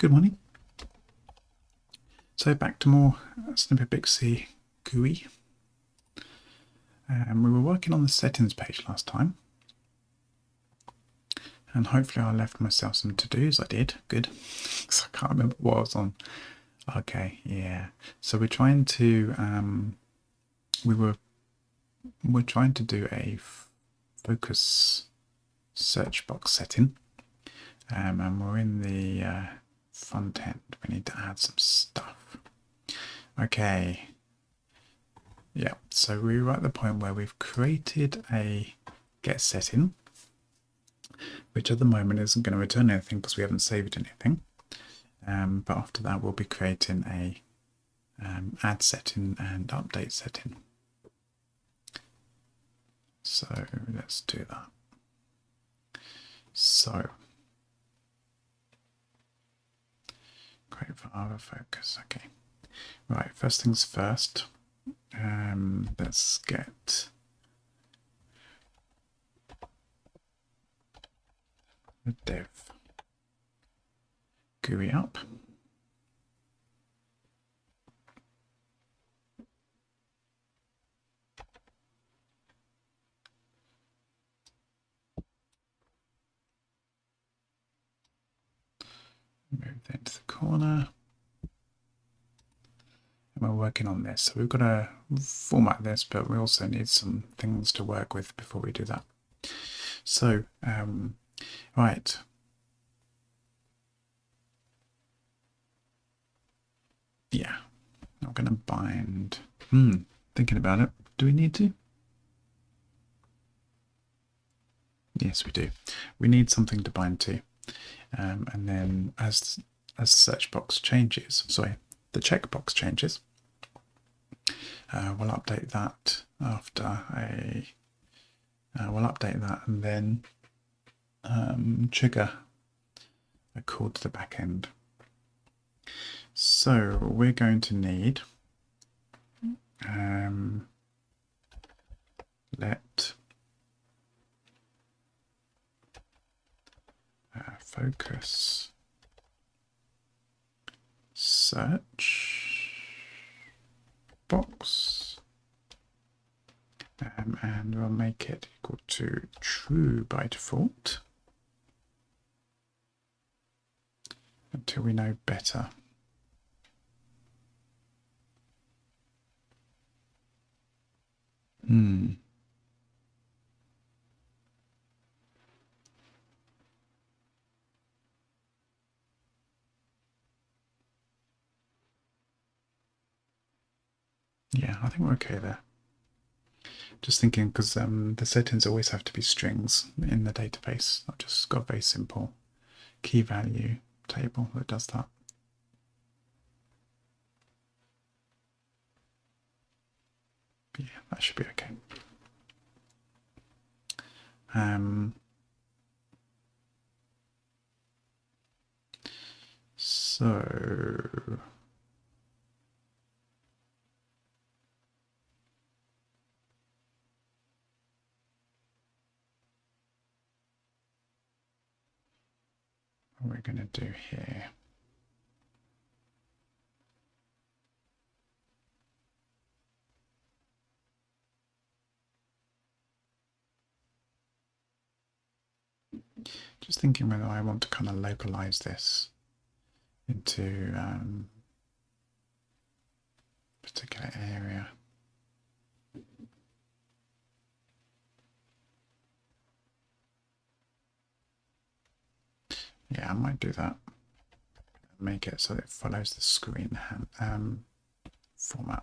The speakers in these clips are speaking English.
Good morning. So back to more Snippet Pixie GUI. We were working on the settings page last time. And hopefully I left myself some to-dos. I did, good. Because I can't remember what I was on. Okay, yeah. So we're trying to we're trying to do a focus search box setting. And we're in the front end. We need to add some stuff. Okay. Yeah, so we're at the point where we've created a get setting, which at the moment isn't going to return anything because we haven't saved anything. But after that, we'll be creating a add setting and update setting. So let's do that. So create for our focus. Okay, right. First things first. Let's get. The dev GUI up. Move that into the corner. And we're working on this. So we've got to format this, but we also need some things to work with before we do that. So, right. Yeah, I'm going to bind. Thinking about it, do we need to? Yes, we do. We need something to bind to. And then as search box changes, sorry, the checkbox changes, we'll update that after a, we'll update that and then trigger a call to the back end. So we're going to need let focus search box and we'll make it equal to true by default. Until we know better. Yeah, I think we're okay there. Just thinking because the settings always have to be strings in the database. I've just got a very simple key value table that does that. But yeah, that should be okay. So what we're going to do here. Just thinking whether I want to kind of localize this into a particular area. Yeah, I might do that. Make it so that it follows the screen format.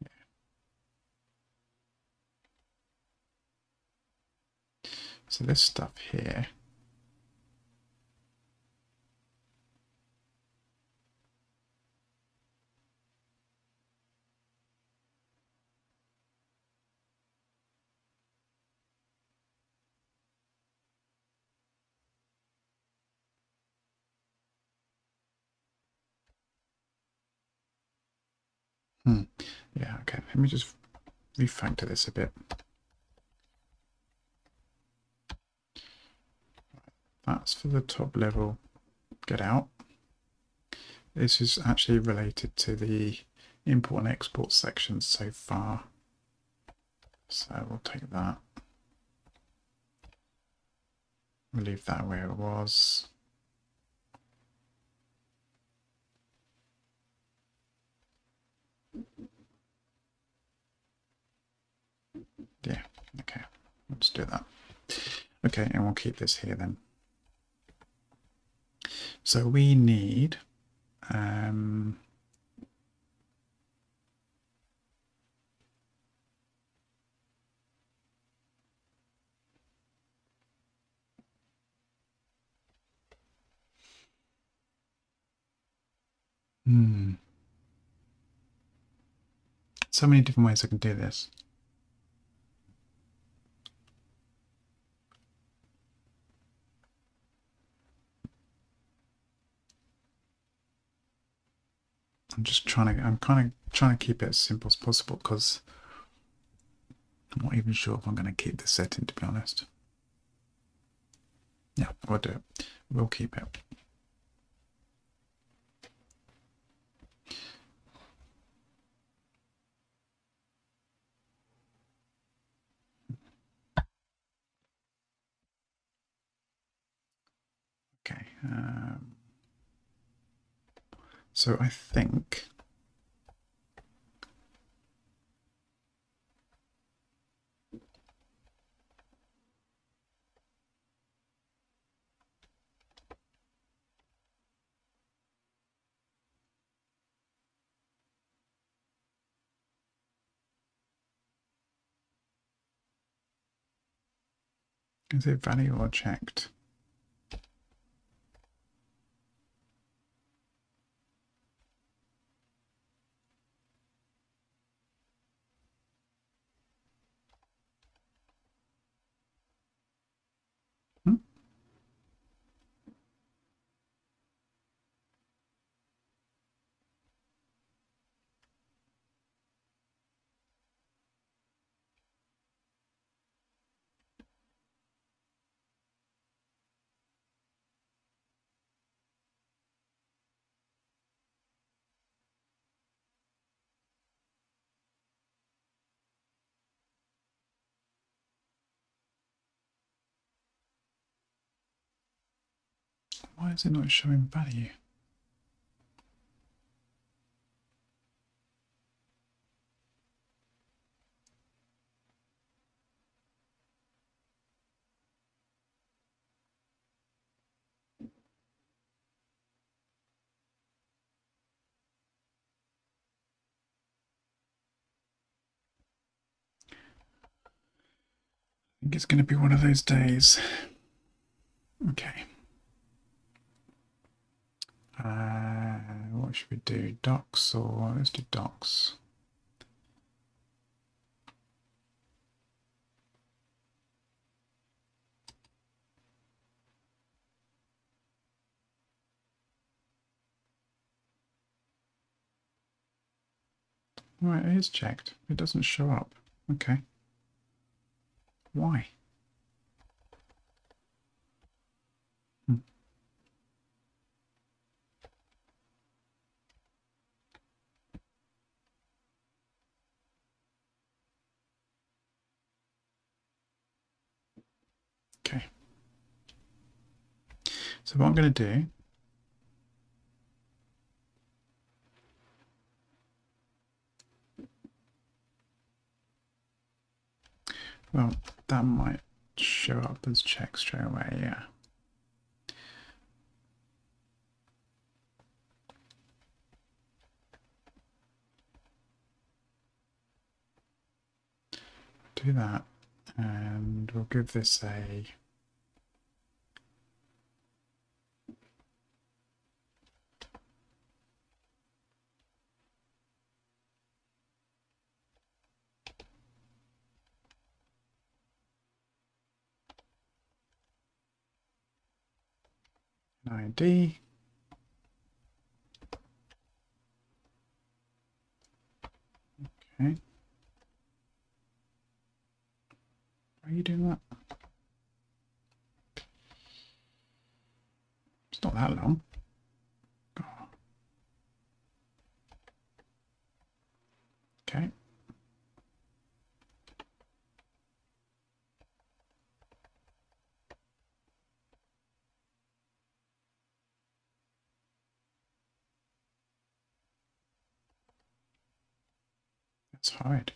Yeah. So this stuff here. Yeah, okay, let me just refactor this a bit. That's for the top level get out. This is actually related to the import and export section so far. So we'll take that. We'll leave that where it was. Yeah, okay, let's do that. Okay, and we'll keep this here then. So we need so many different ways I can do this. I'm kind of trying to keep it as simple as possible because I'm not even sure if I'm going to keep the setting, to be honest. Yeah, we'll do it. We'll keep it. Okay. So I think is it value or checked? Why is it not showing value? I think it's going to be one of those days. Okay. What should we do? Docs, or let's do docs. Right, it is checked. It doesn't show up. Okay. Why? Okay, so what I'm going to do . Well, that might show up as check straight away, yeah. Do that. And we'll give this a ID. Okay. Why are you doing that? halo. Okay. Let's hide.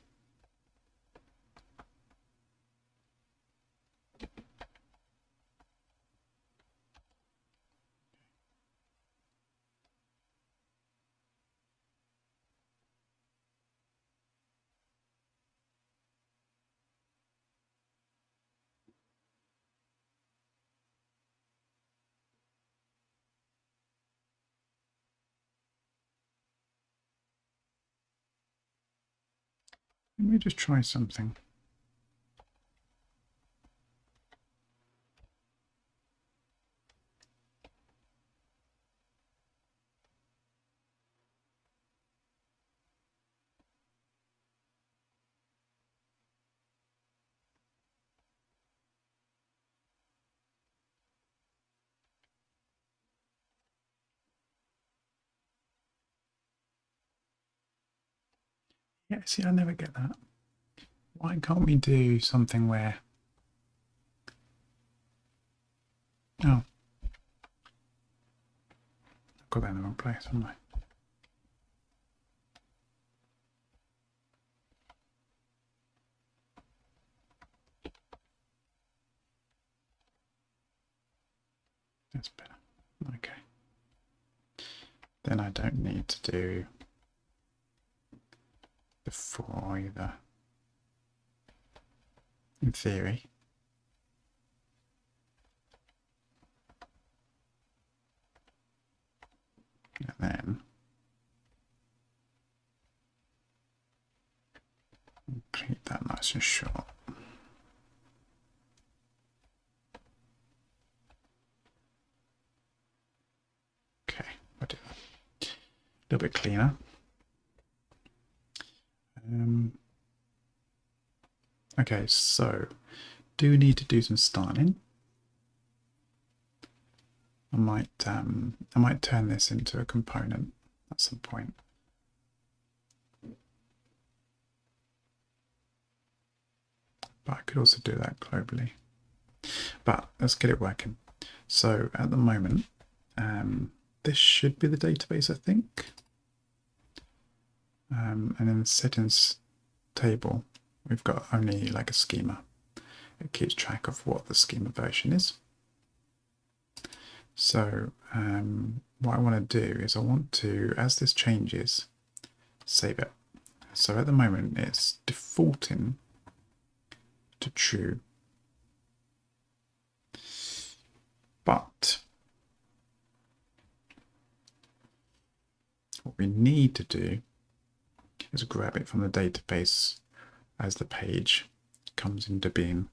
Let me just try something. Yeah, see, I never get that. Why can't we do something where... Oh. I've got that in the wrong place, haven't I? That's better. Okay. Then I don't need to do... before either, in theory. And then keep that nice and short. Okay, we'll do that. A little bit cleaner. Okay, so do need to do some styling. I might turn this into a component at some point. But I could also do that globally. But let's get it working. So at the moment, this should be the database, I think. And in the settings table, we've got only like a schema. It keeps track of what the schema version is. So what I want to do is I want to, as this changes, save it. So at the moment, it's defaulting to true. But what we need to do is grab it from the database as the page comes into being.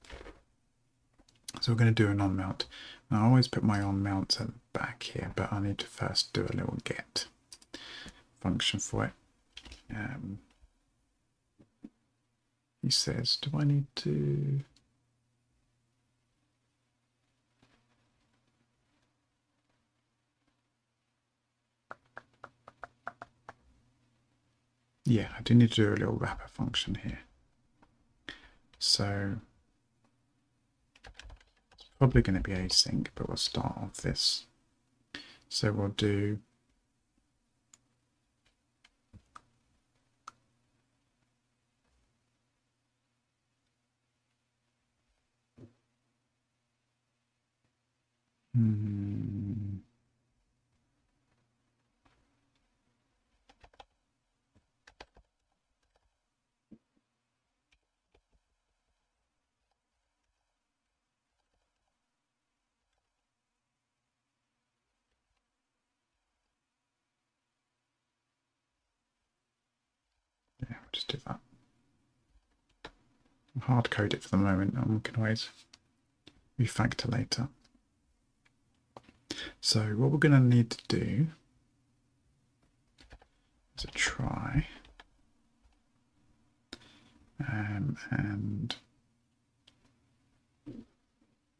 So we're going to do an on mount. Now I always put my on mount at the back here, but I need to first do a little get function for it. He says, do I need to... Yeah, I do need to do a little wrapper function here. So it's probably going to be async, but we'll start off this. So we'll do just do that. I'll hard code it for the moment, and we can always refactor later. So what we're going to need to do is a try and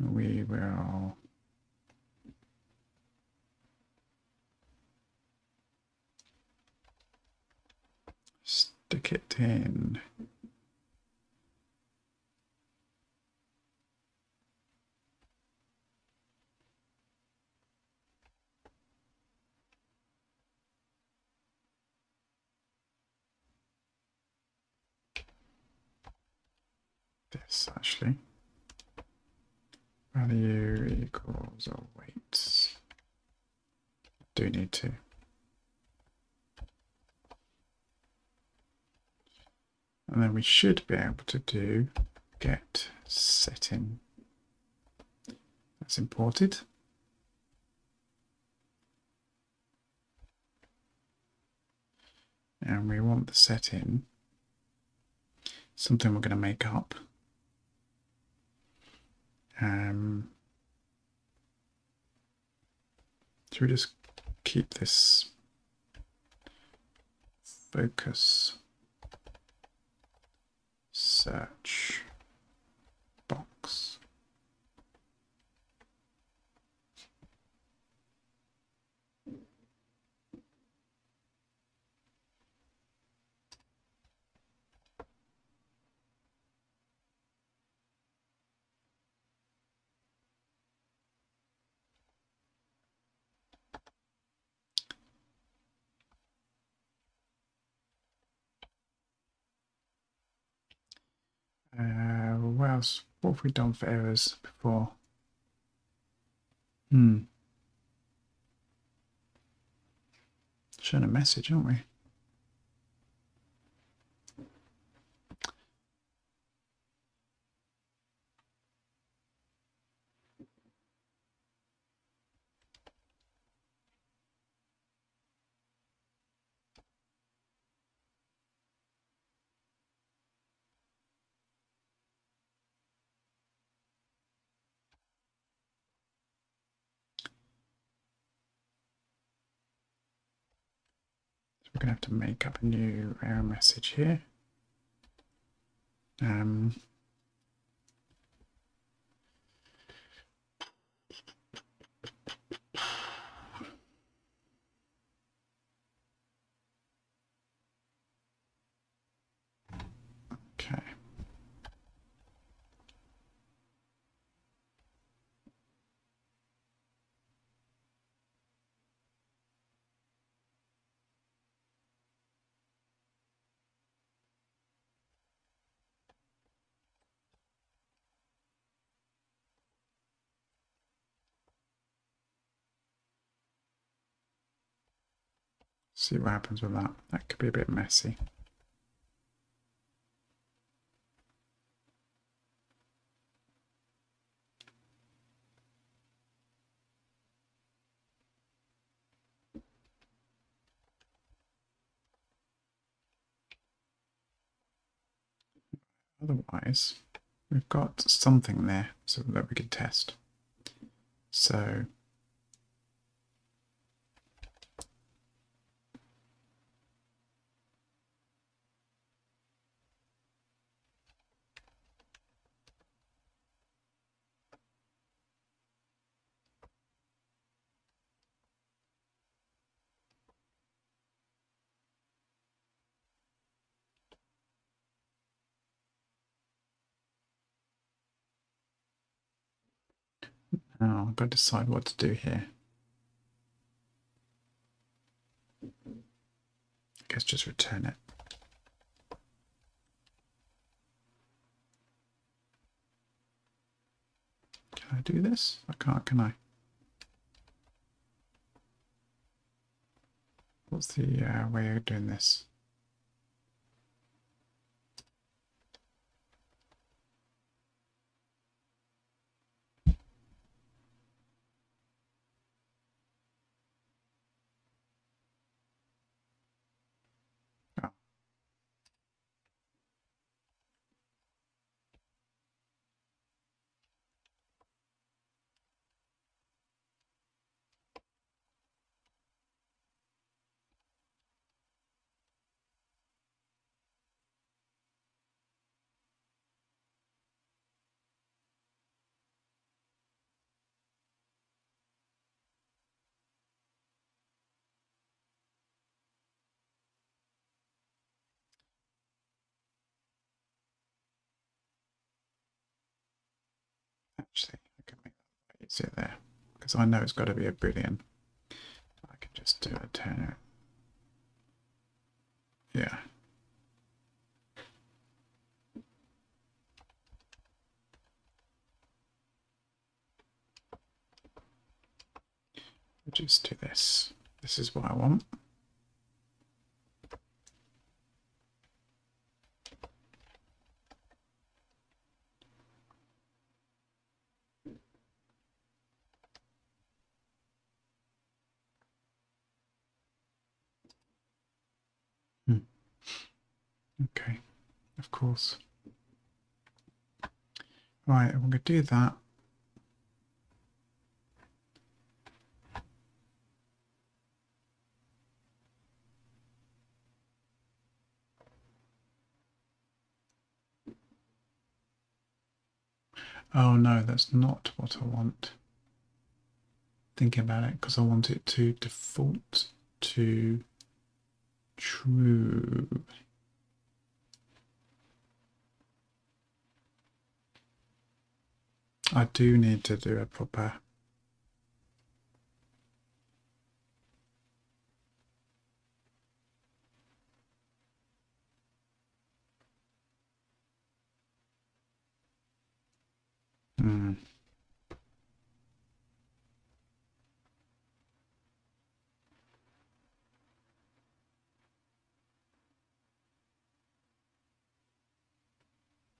we will make it 10. This actually. Value equals or weights. Do need to. And then we should be able to do get setting. That's imported. And we want the setting. Something we're going to make up. So we just keep this focus search box. What else? What have we done for errors before? Showing a message, aren't we? We're going to have to make up a new error message here. Okay. See what happens with that. That could be a bit messy. Otherwise, we've got something there so that we could test. So now I've got to decide what to do here. I guess just return it. Can I do this? I can't, can I? What's the way of doing this? can see it there, because I know it's got to be a boolean. I can just do a turn. Yeah. Just do this. This is what I want. Okay, of course. Right, I'm going to do that. Oh no, that's not what I want. Thinking about it, because I want it to default to true. I do need to do a proper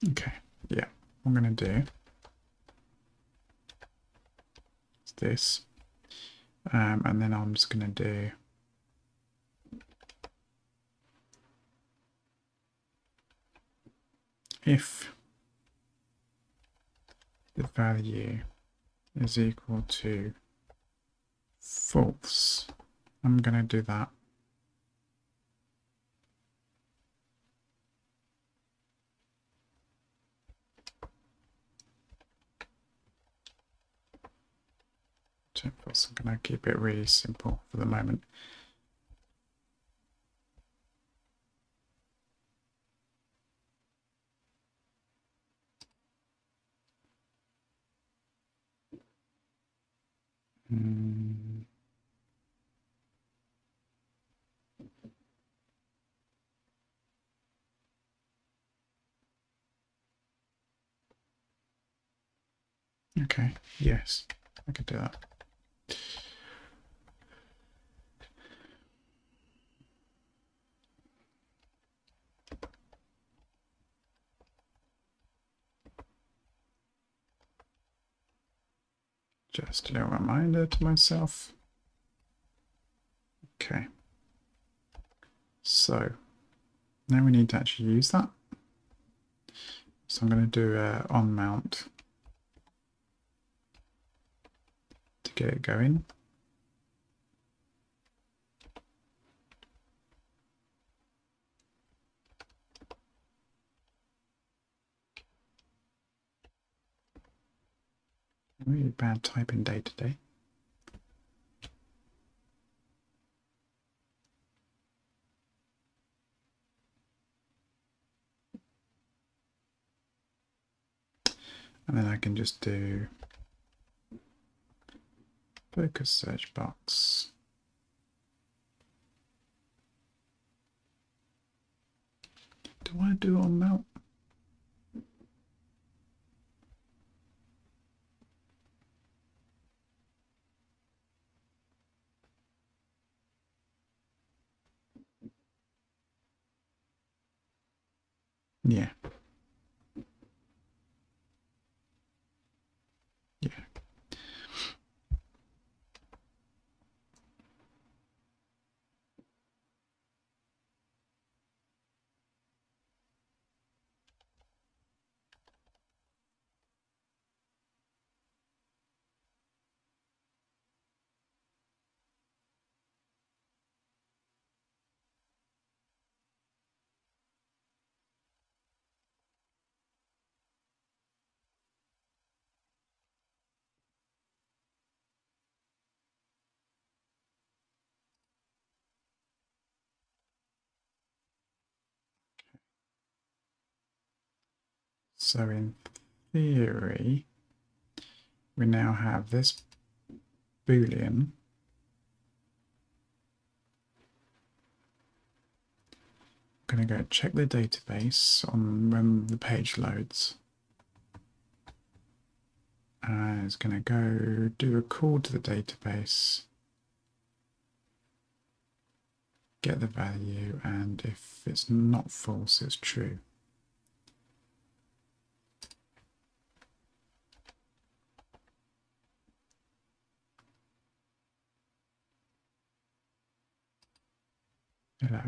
Okay, yeah, what I'm going to do is this, and then I'm just going to do if the value is equal to false. I'm going to do that. I'm going to keep it really simple for the moment. Okay, yes, I can do that. Just a little reminder to myself. Okay. So now we need to actually use that. So I'm going to do on mount to get it going. Really bad typing day today. And then I can just do focus search box. Do I do it on mount? Yeah. Yeah. So in theory, we now have this Boolean . I'm going to go check the database on when the page loads. It's going to go do a call to the database, get the value, and if it's not false, it's true. Hello.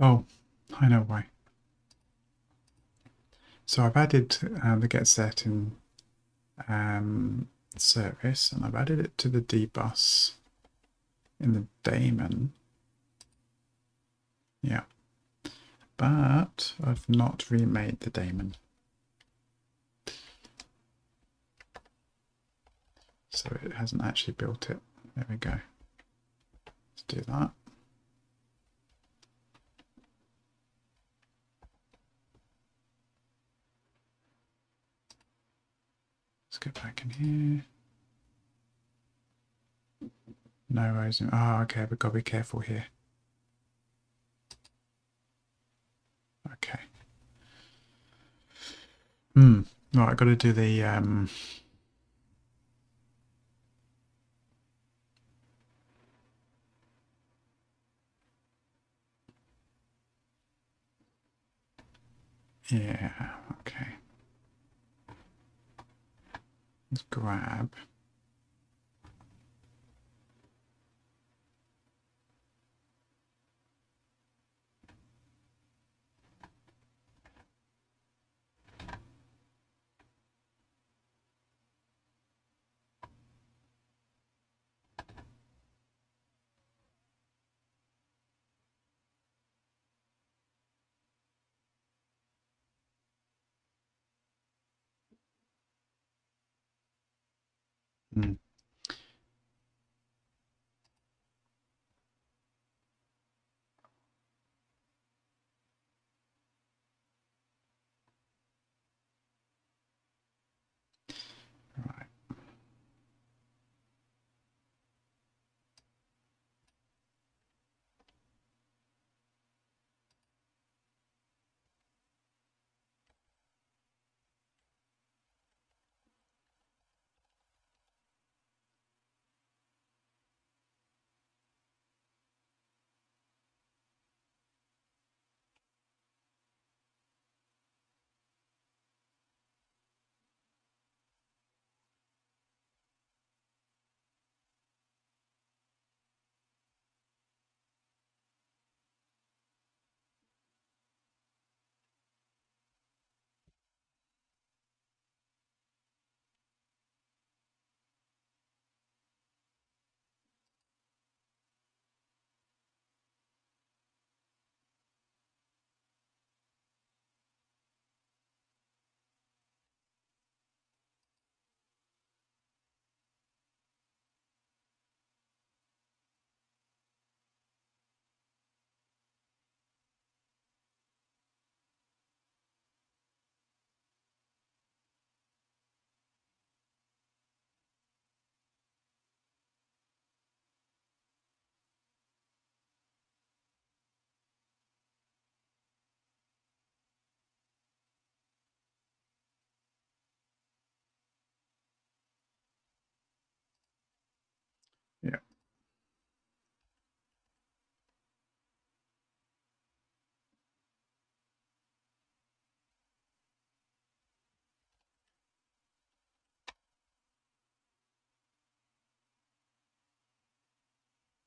Oh, I know why. So I've added the get setting service, and I've added it to the D-Bus in the daemon. Yeah, but I've not remade the daemon. So it hasn't actually built it. There we go. Let's do that. Let's go back in here. No reason. Oh, okay, we've got to be careful here. Okay. Right, I've got to do the yeah, okay. Let's grab Right.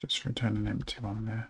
Just return an empty one there.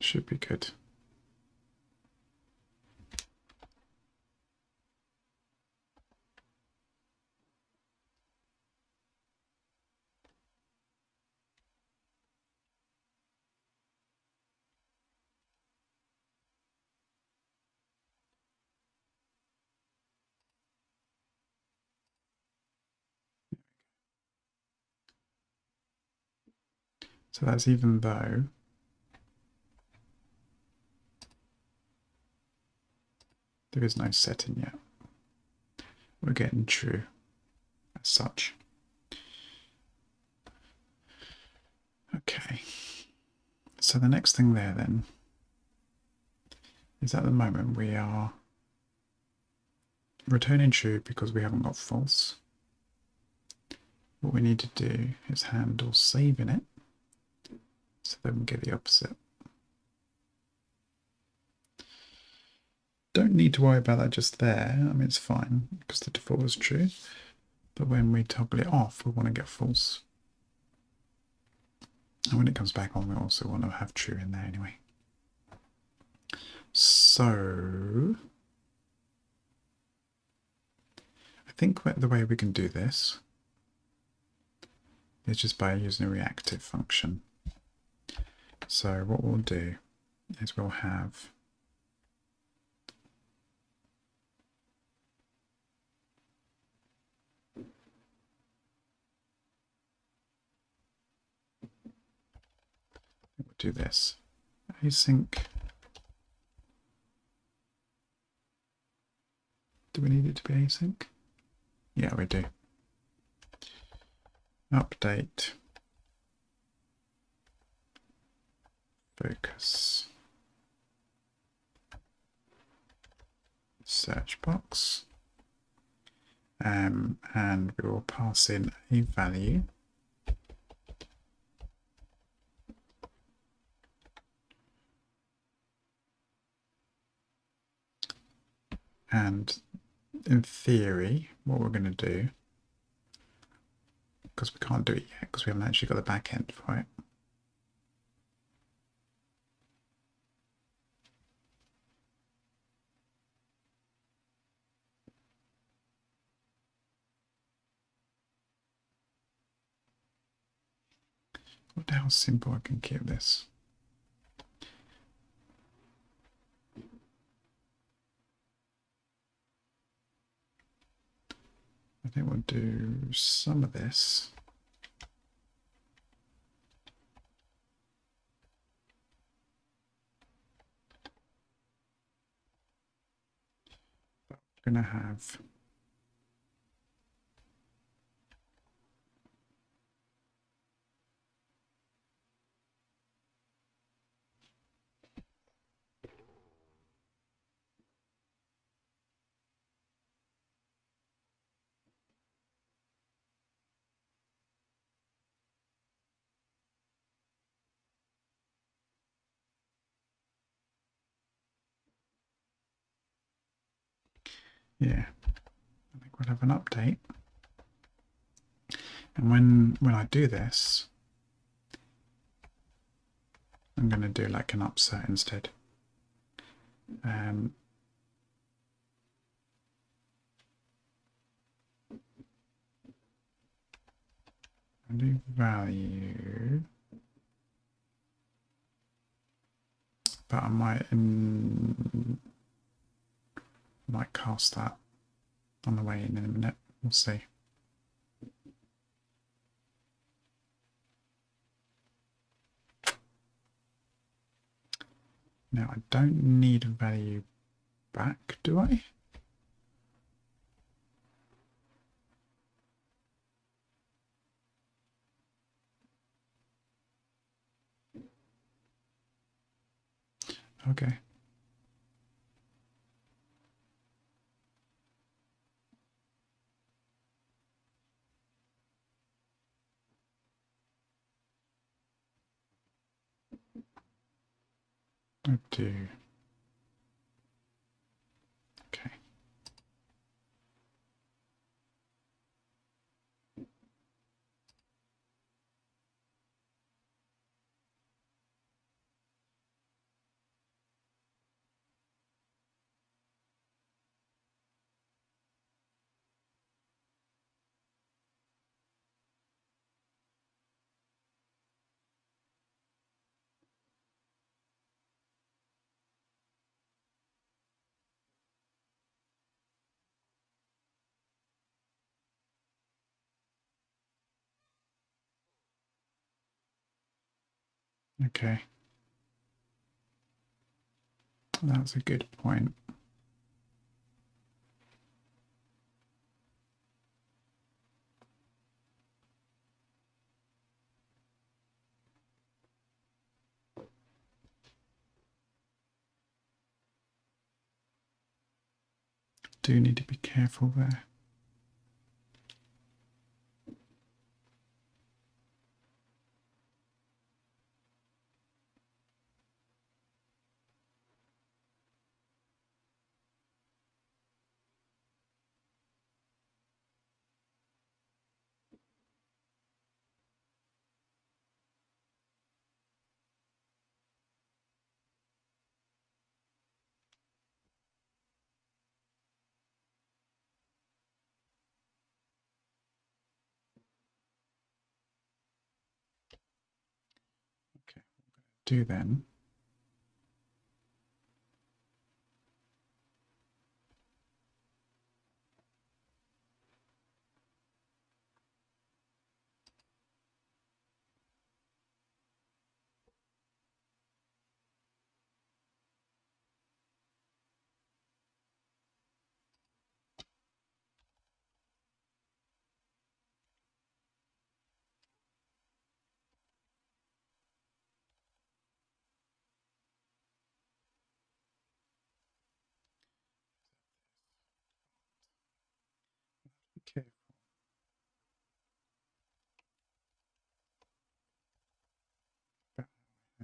Should be good. So that's even though there is no setting yet. We're getting true as such. Okay. So the next thing there then is at the moment we are returning true because we haven't got false. What we need to do is handle saving it so then we get the opposite. Don't need to worry about that just there. I mean, it's fine because the default is true, but when we toggle it off, we want to get false. And when it comes back on, we also want to have true in there anyway. So I think the way we can do this is just by using a reactive function. So what we'll do is we'll have do this async. Do we need it to be async? Yeah, we do. Update focus search box, and we will pass in a value. And in theory, what we're going to do, because we can't do it yet, because we haven't actually got the back end for it. What how simple I can keep this. I think we'll do some of this. But we're going to have yeah, I think we'll have an update, and when I do this, I'm going to do like an upset instead. New value, but I might might cast that on the way in a minute. We'll see. Now I don't need a value back, do I? Okay. Updo. Okay. Okay, that's a good point. Do need to be careful there. Do then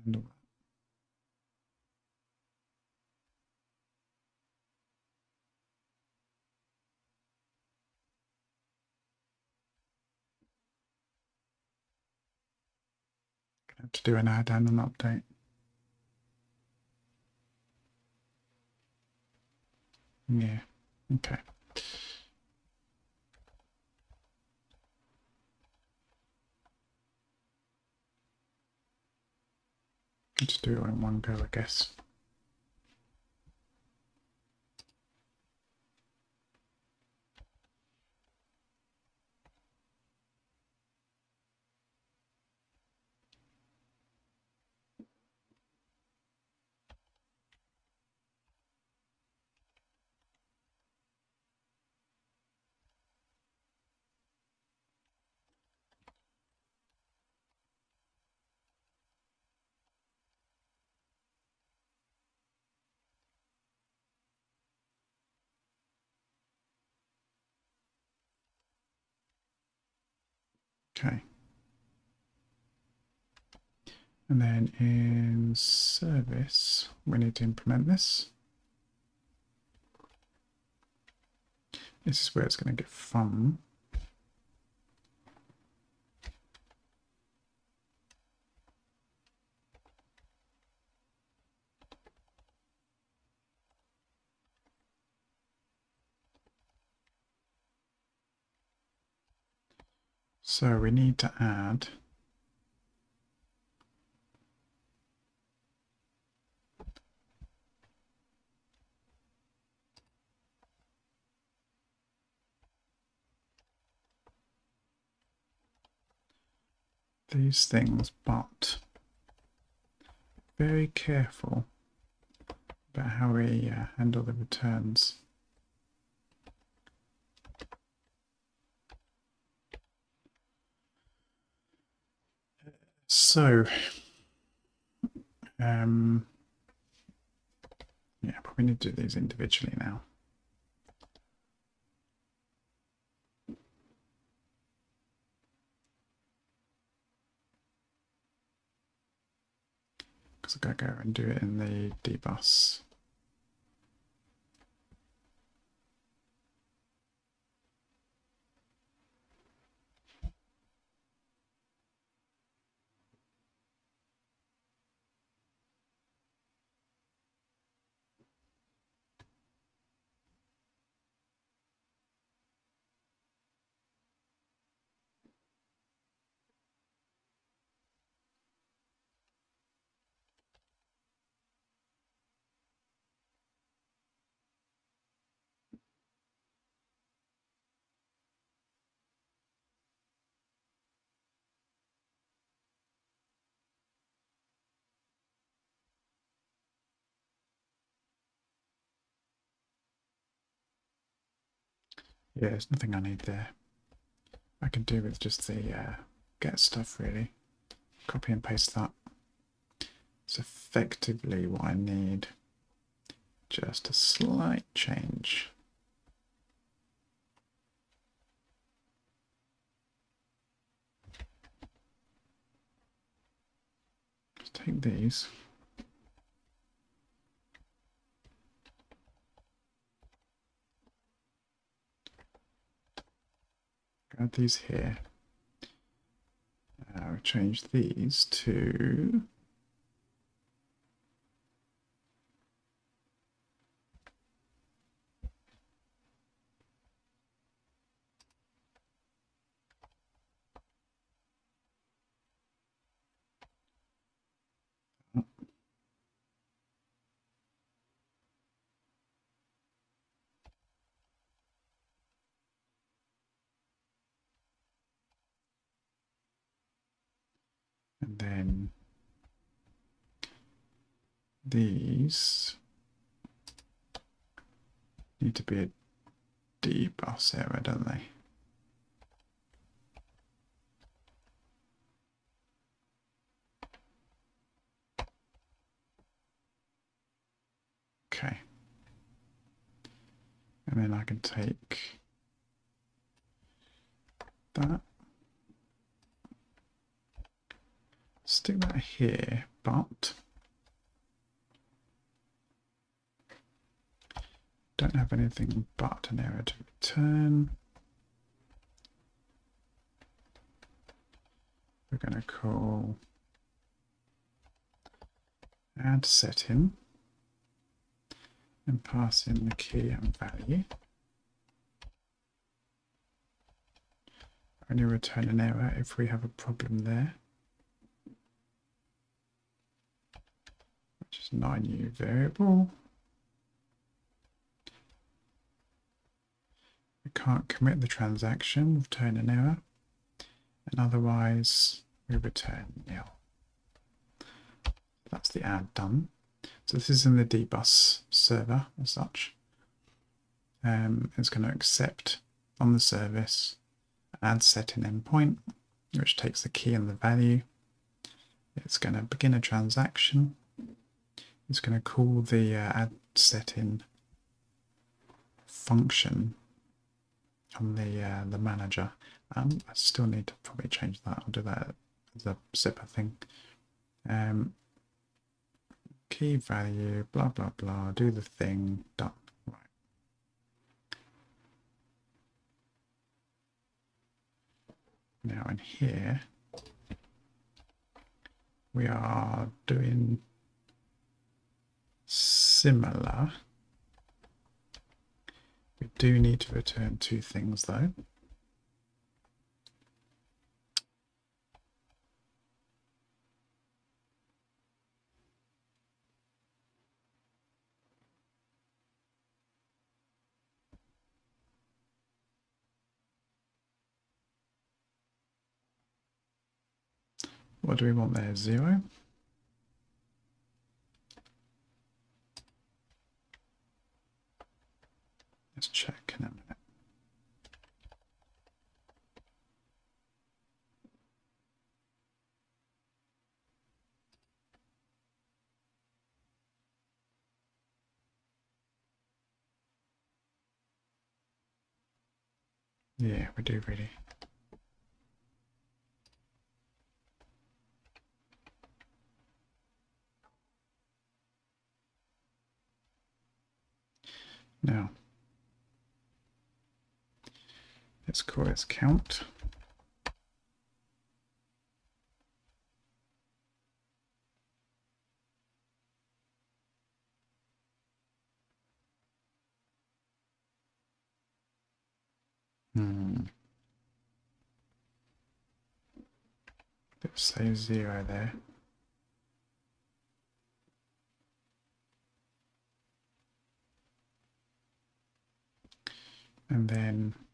handle that. Gonna have to do an add and an update. Yeah, okay. Just do it in one go, I guess. Okay, and then in service, we need to implement this. This is where it's going to get fun. So we need to add these things, but very careful about how we handle the returns. So Yeah, probably need to do these individually now. Because I'm going to go and do it in the D-Bus. Yeah, there's nothing I need there. I can do with just the get stuff really. Copy and paste that. It's effectively what I need. Just a slight change. Just take these. Add these here. I'll change these to and then these need to be a D-Bus error, don't they? Okay. And then I can take that. Stick that here, but don't have anything but an error to return. We're going to call add setting and pass in the key and value. Only return an error if we have a problem there. Just my new variable. We can't commit the transaction, return an error, and otherwise we return nil. That's the add done. So this is in the D-Bus server as such. It's going to accept on the service add setting endpoint, which takes the key and the value. It's going to begin a transaction. It's going to call the add setting function on the manager. I still need to probably change that. I'll do that as a zipper thing. Key value, blah blah blah. Do the thing. Done. Right. Now in here we are doing similar. We do need to return two things though. What do we want there? 0. Let's check in a minute. Yeah, we do really. Now, let's call it count. Let's say 0 there. And then I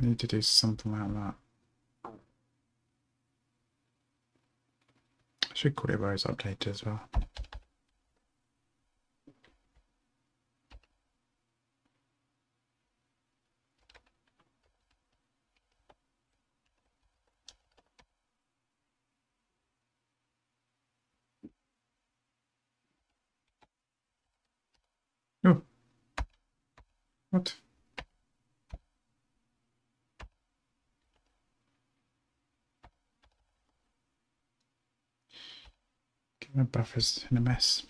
need to do something like that. I should call it Rose Update as well. Oh, what? My buffer's in a mess.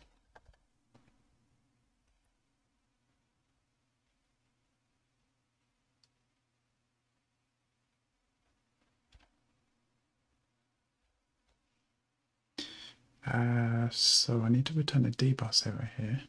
So I need to return the D-Bus over here.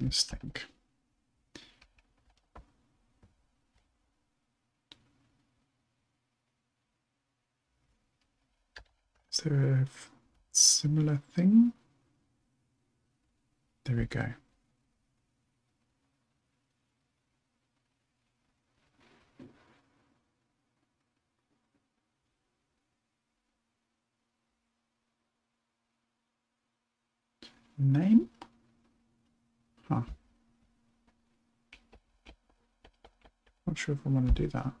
Let's think. Is there a similar thing? There we go. Name? Huh. Not sure if I want to do that.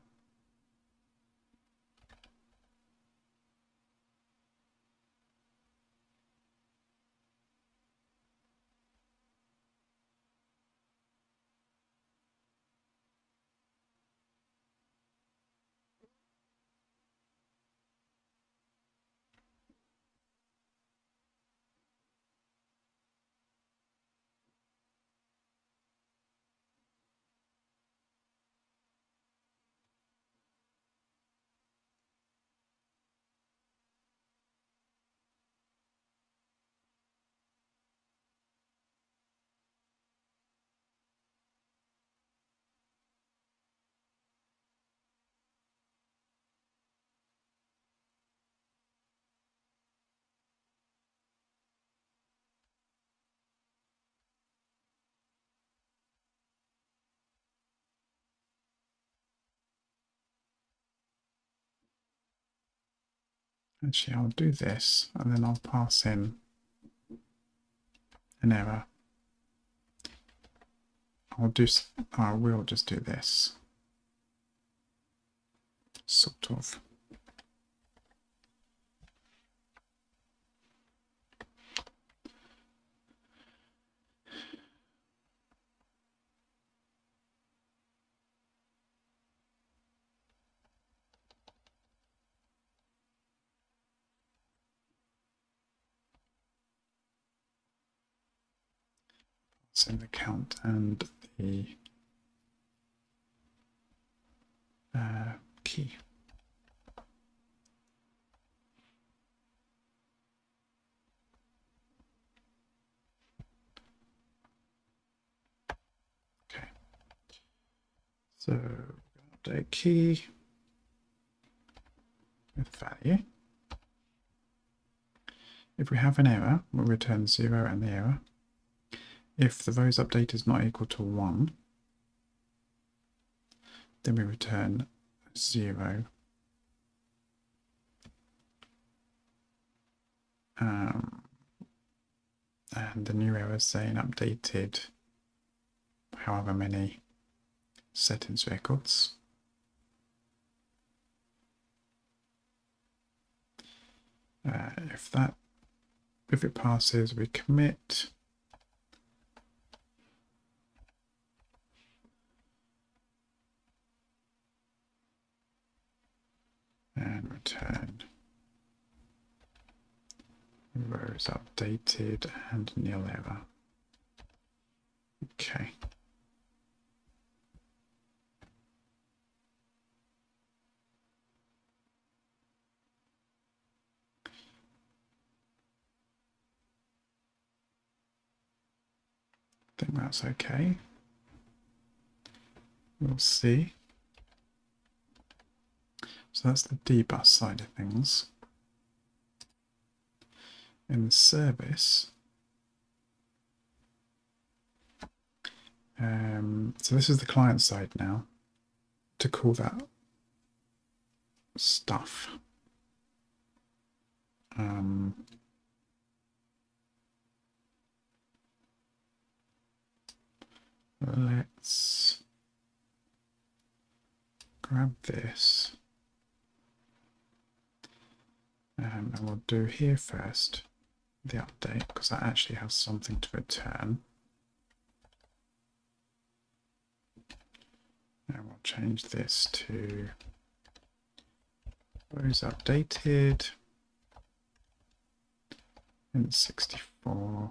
Actually, I'll do this, and then I'll pass in an error. I will just do this. Sort of. In the count and the key. Okay, so we're going to update key with value, If we have an error, we'll return 0 and the error. If the rows update is not equal to 1, then we return 0 and the new error saying updated however many settings records. If it passes, we commit. And return rows updated and nil error. Okay. I think that's okay. We'll see. So that's the D-Bus side of things. In the service, so this is the client side now, to call that stuff. Let's grab this, and we'll do here first the update, because that actually has something to return. And we'll change this to rows updated in 64.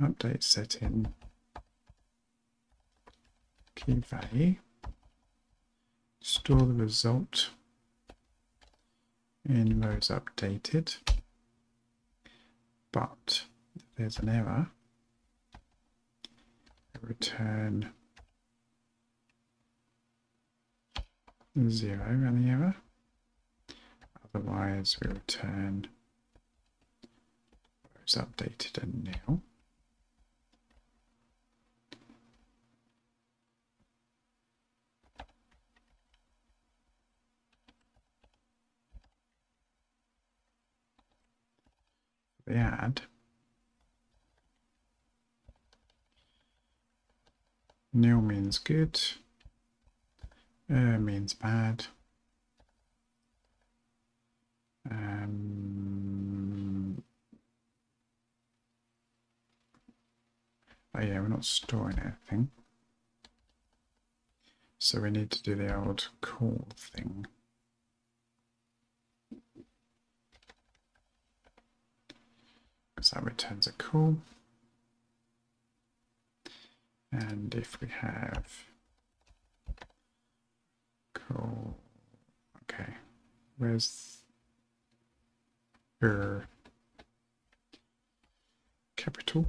Update setting key value, store the result in rows updated, but if there's an error, return 0 and the error, otherwise we return rows updated and nil. The add nil means good, means bad, oh yeah, we're not storing anything, so we need to do the old call thing. Because that returns a call, and if we have call, okay, where's your capital?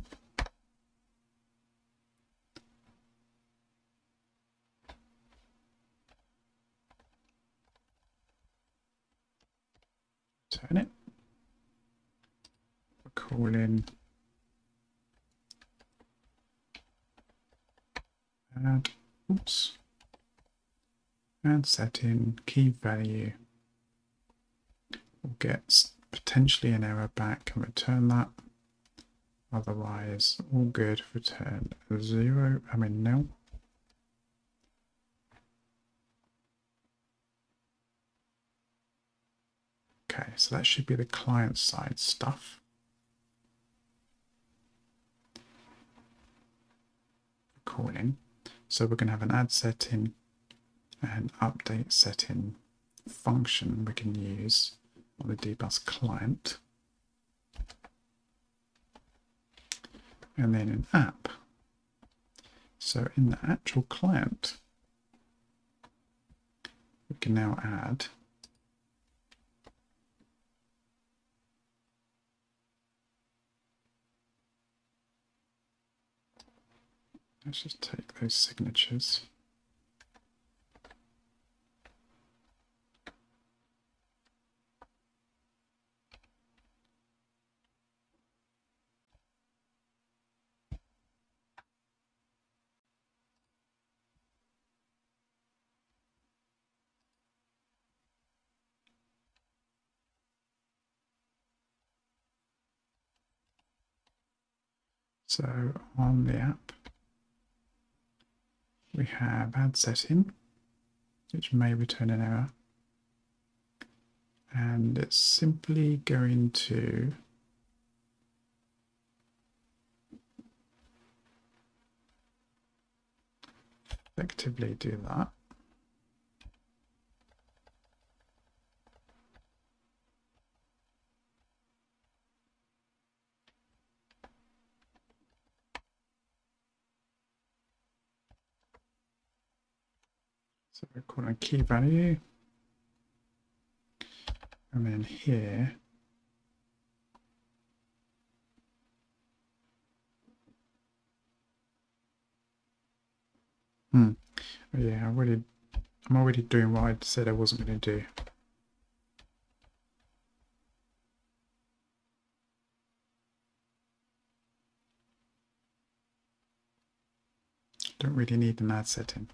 Turn it. Call in add, oops, and set in key value. We'll get potentially an error back and return that. Otherwise, all good. Return 0. I mean nil. Okay, so that should be the client side stuff. Calling. So we're going to have an add setting and update setting function we can use on the D-Bus client. And then an app. So in the actual client, we can now add let's just take those signatures So on the app, we have add setting, which may return an error. And it's simply going to effectively do that. So we're calling key value. And then here, yeah, I'm already doing what I said I wasn't going to do. Don't really need an add setting.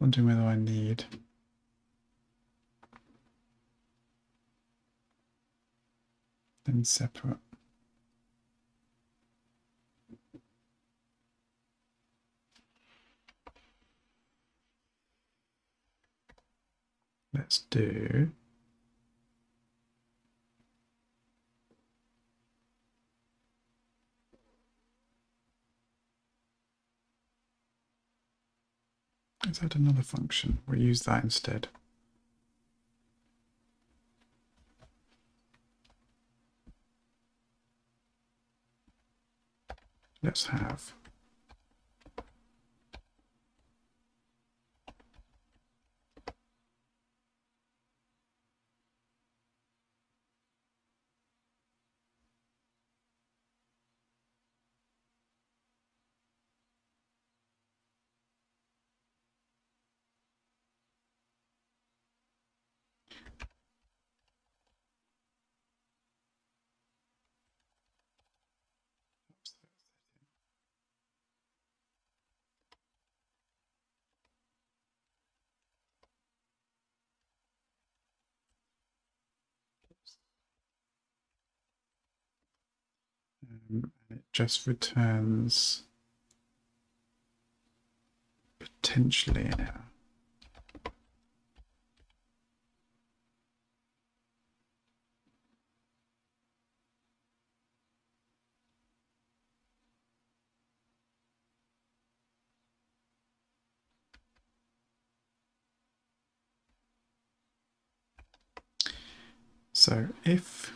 Wondering whether I need them separate. Let's do let's add another function. We'll use that instead. Let's have and it just returns potentially an error. So if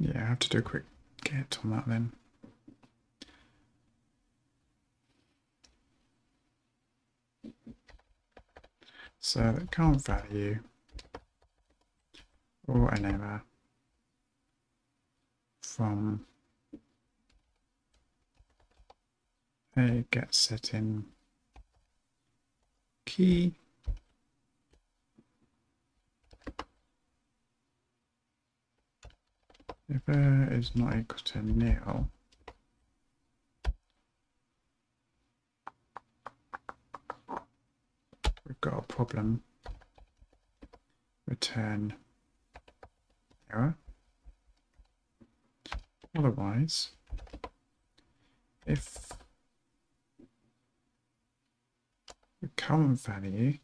yeah, I have to do a quick get on that then. So that can't value or an error from a get setting key. If error is not equal to nil, Go problem return error. Otherwise, if the current value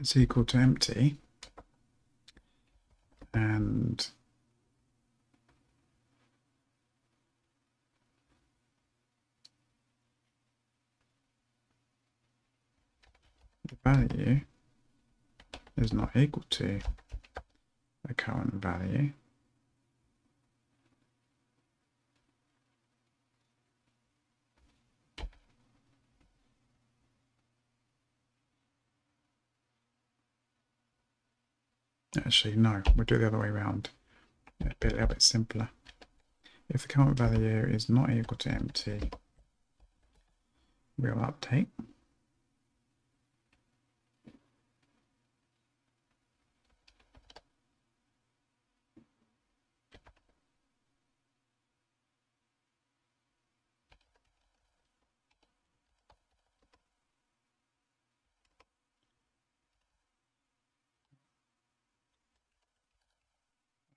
is equal to empty, and the value is not equal to the current value, actually no, we'll do it the other way around, a little bit simpler. If the current value is not equal to empty, we'll update.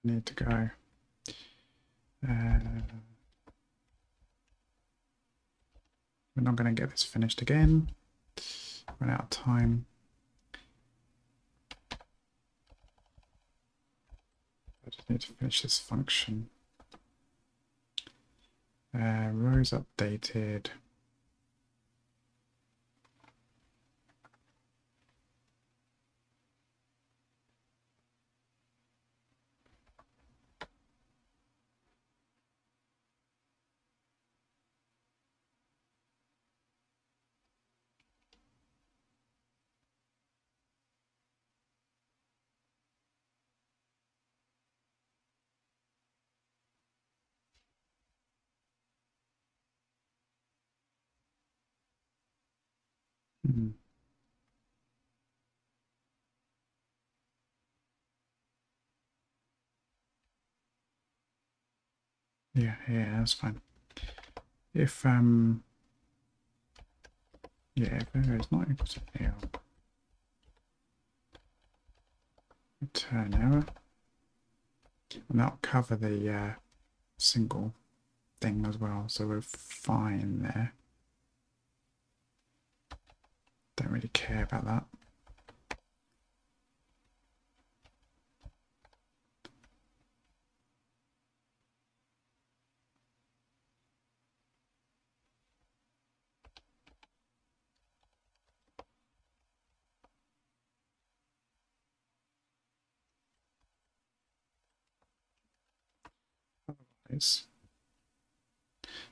Need to go we're not going to get this finished again, run out of time. I just need to finish this function. Rows updated. Yeah, that's fine. If if error is not equal to error, return error, and that'll cover the single thing as well, so we're fine there. Don't really care about that.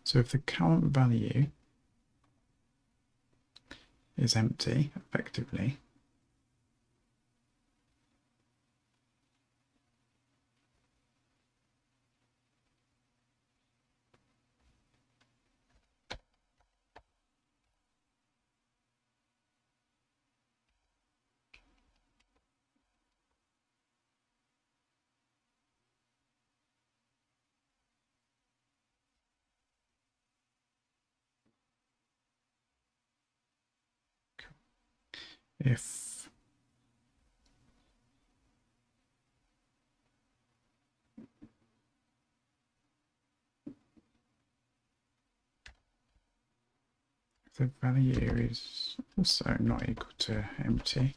So if the current value is empty, effectively, if the value is also not equal to empty,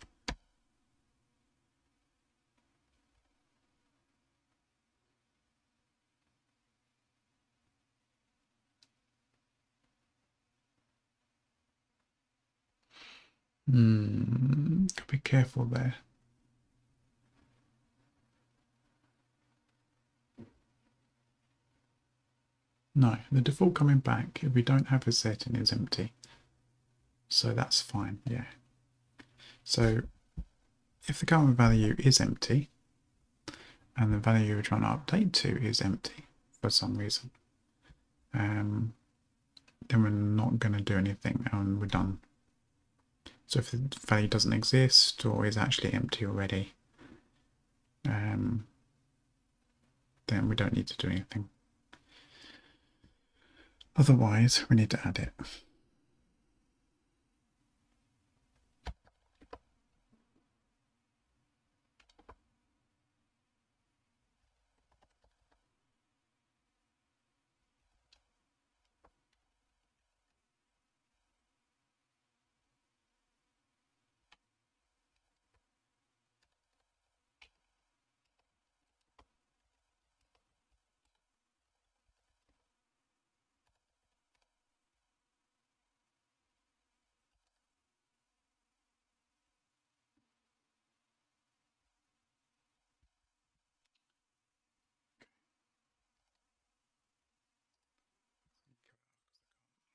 could be careful there. No, the default coming back, if we don't have a setting, is empty. So that's fine, yeah. So if the current value is empty, and the value we're trying to update to is empty for some reason, then we're not going to do anything and we're done. So if the value doesn't exist or is actually empty already, then we don't need to do anything. Otherwise, we need to add it.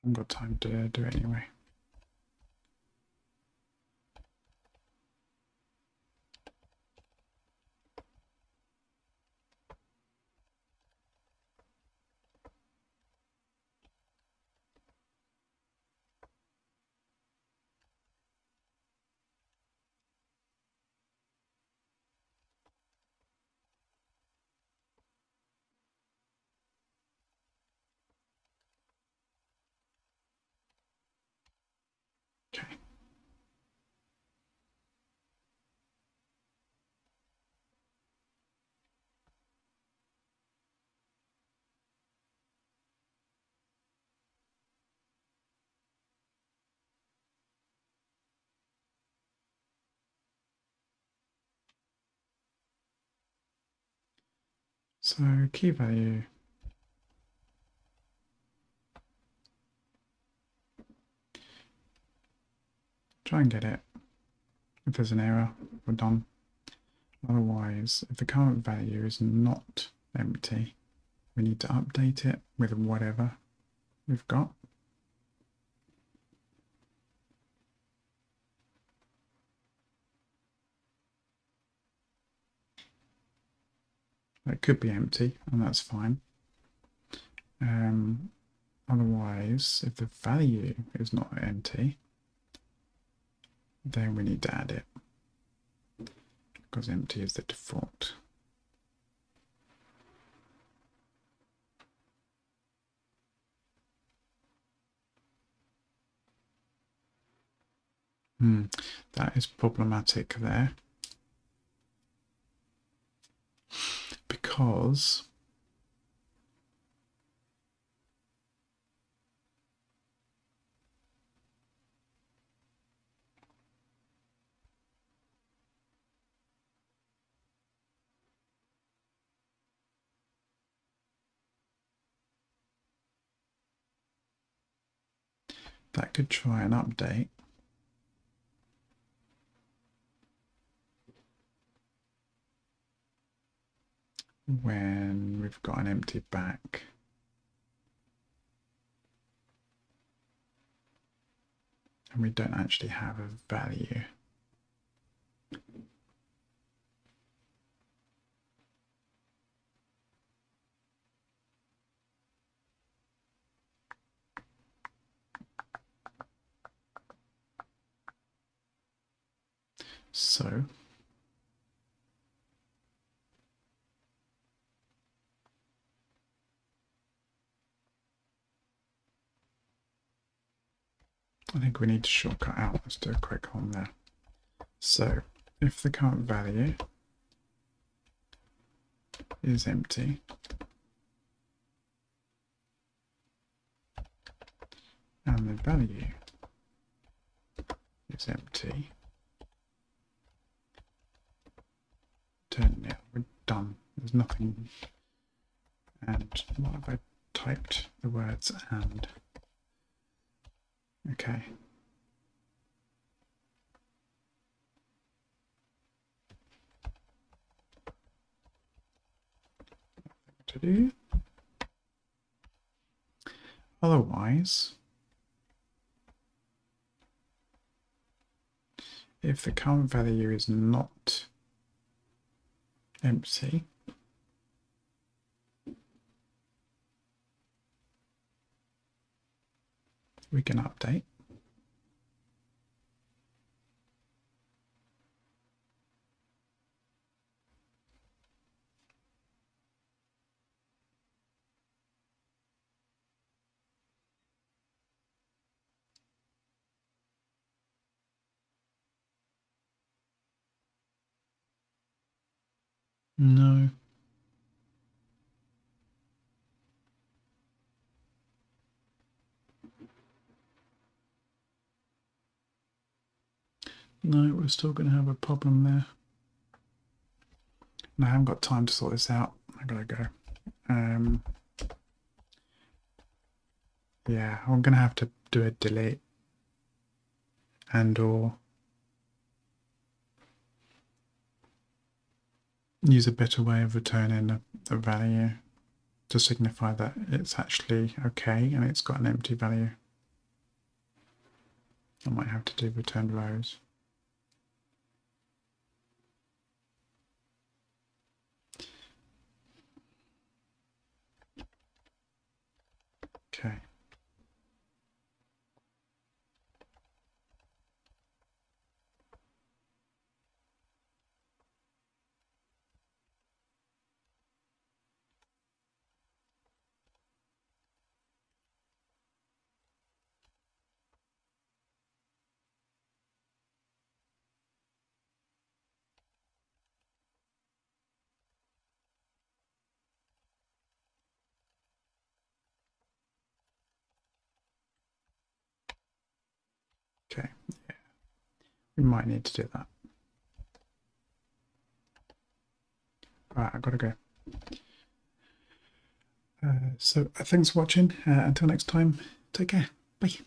I haven't got time to do it anyway. So key value. Try and get it. If there's an error, we're done. Otherwise, if the current value is not empty, we need to update it with whatever we've got. It could be empty, and that's fine. Otherwise, if the value is not empty, then we need to add it, because empty is the default. That is problematic there. Because that could try an update. When we've got an empty back. And we don't actually have a value. So I think we need to shortcut out. Let's do a quick on there. So if the current value is empty, and the value is empty, turn it, we're done. There's nothing. And what have I typed? The words and. Okay. Nothing to do. Otherwise, if the current value is not empty, we can update. No. No, we're still going to have a problem there. No, I haven't got time to sort this out. I've got to go. Yeah, I'm going to have to do a delete and or use a better way of returning a value to signify that it's actually okay and it's got an empty value. I might have to do return rows. Okay. Okay, yeah. We might need to do that. Right, I've got to go. So thanks for watching. Until next time, take care. Bye.